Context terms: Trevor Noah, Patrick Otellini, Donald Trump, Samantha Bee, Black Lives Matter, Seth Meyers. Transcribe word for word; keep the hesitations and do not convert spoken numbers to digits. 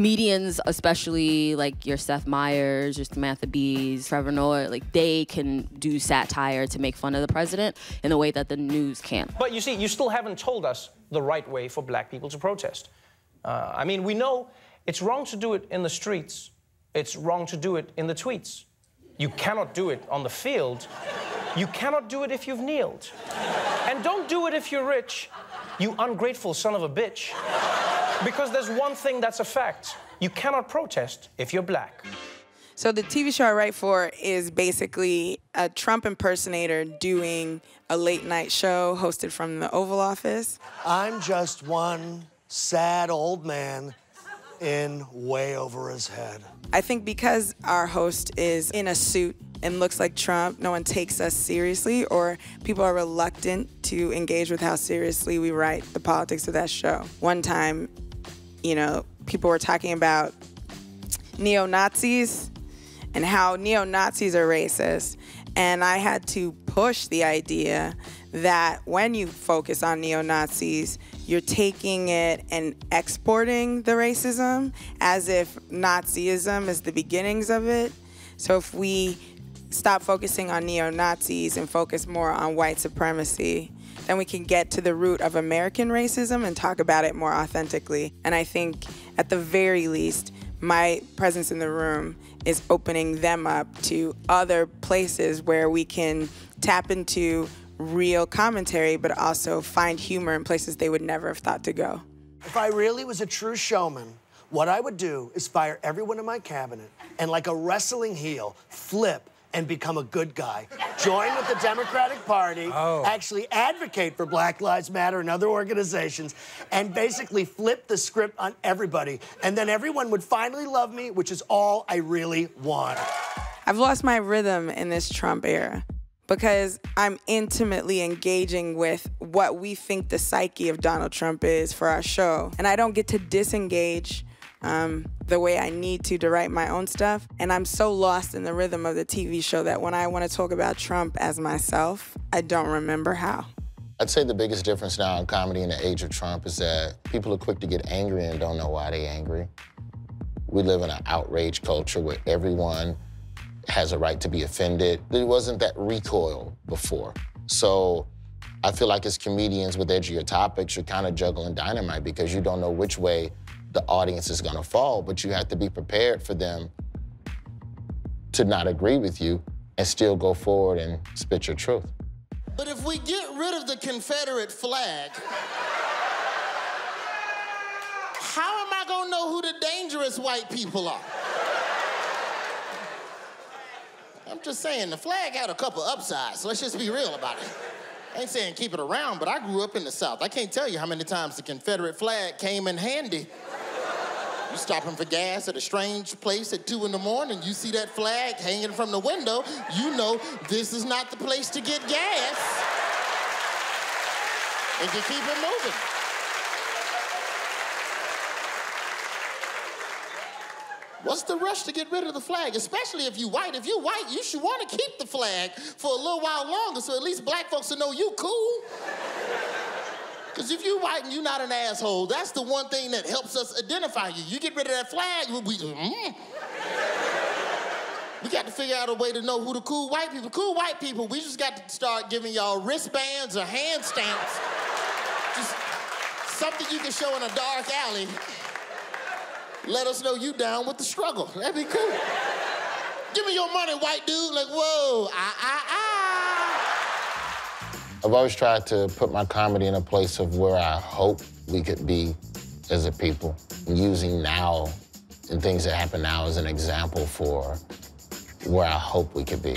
comedians, especially like your Seth Meyers, your Samantha Bees, Trevor Noah, like they can do satire to make fun of the president in a way that the news can't. But you see, you still haven't told us the right way for black people to protest. Uh, I mean, we know it's wrong to do it in the streets. It's wrong to do it in the tweets. You cannot do it on the field. You cannot do it if you've kneeled. And don't do it if you're rich, you ungrateful son of a bitch. Because there's one thing that's a fact. You cannot protest if you're black. So the T V show I write for is basically a Trump impersonator doing a late night show hosted from the Oval Office. I'm just one sad old man in way over his head. I think because our host is in a suit and looks like Trump, no one takes us seriously, or people are reluctant to engage with how seriously we write the politics of that show. One time, you know, people were talking about neo-Nazis and how neo-Nazis are racist. And I had to push the idea that when you focus on neo-Nazis, you're taking it and exporting the racism as if Nazism is the beginnings of it. So if we stop focusing on neo-Nazis and focus more on white supremacy, then we can get to the root of American racism and talk about it more authentically. And I think at the very least, my presence in the room is opening them up to other places where we can tap into real commentary, but also find humor in places they would never have thought to go. If I really was a true showman, what I would do is fire everyone in my cabinet and, like a wrestling heel, flip and become a good guy. Join with the Democratic Party, oh. actually advocate for Black Lives Matter and other organizations, and basically flip the script on everybody. And then everyone would finally love me, which is all I really want. I've lost my rhythm in this Trump era because I'm intimately engaging with what we think the psyche of Donald Trump is for our show. And I don't get to disengage Um, the way I need to to write my own stuff. And I'm so lost in the rhythm of the T V show that when I want to talk about Trump as myself, I don't remember how. I'd say the biggest difference now in comedy in the age of Trump is that people are quick to get angry and don't know why they're angry. We live in an outrage culture where everyone has a right to be offended. There wasn't that recoil before. So I feel like as comedians with edgier topics, you're kind of juggling dynamite because you don't know which way the audience is gonna fall, but you have to be prepared for them to not agree with you and still go forward and spit your truth. But if we get rid of the Confederate flag, how am I gonna know who the dangerous white people are? I'm just saying, the flag had a couple upsides, so let's just be real about it. I ain't saying keep it around, but I grew up in the South. I can't tell you how many times the Confederate flag came in handy. You stopping for gas at a strange place at two in the morning, you see that flag hanging from the window, you know this is not the place to get gas. And you keep it moving. What's the rush to get rid of the flag? Especially if you white. If you white, you should want to keep the flag for a little while longer so at least black folks will know you cool. Because if you white and you're not an asshole, that's the one thing that helps us identify you. You get rid of that flag, we... Mm. We got to figure out a way to know who the cool white people... Cool white people, we just got to start giving y'all wristbands or hand stamps. Just something you can show in a dark alley. Let us know you down with the struggle. That'd be cool. Give me your money, white dude. Like, whoa, ah, ah, ah. I've always tried to put my comedy in a place of where I hope we could be as a people. Using now and things that happen now as an example for where I hope we could be.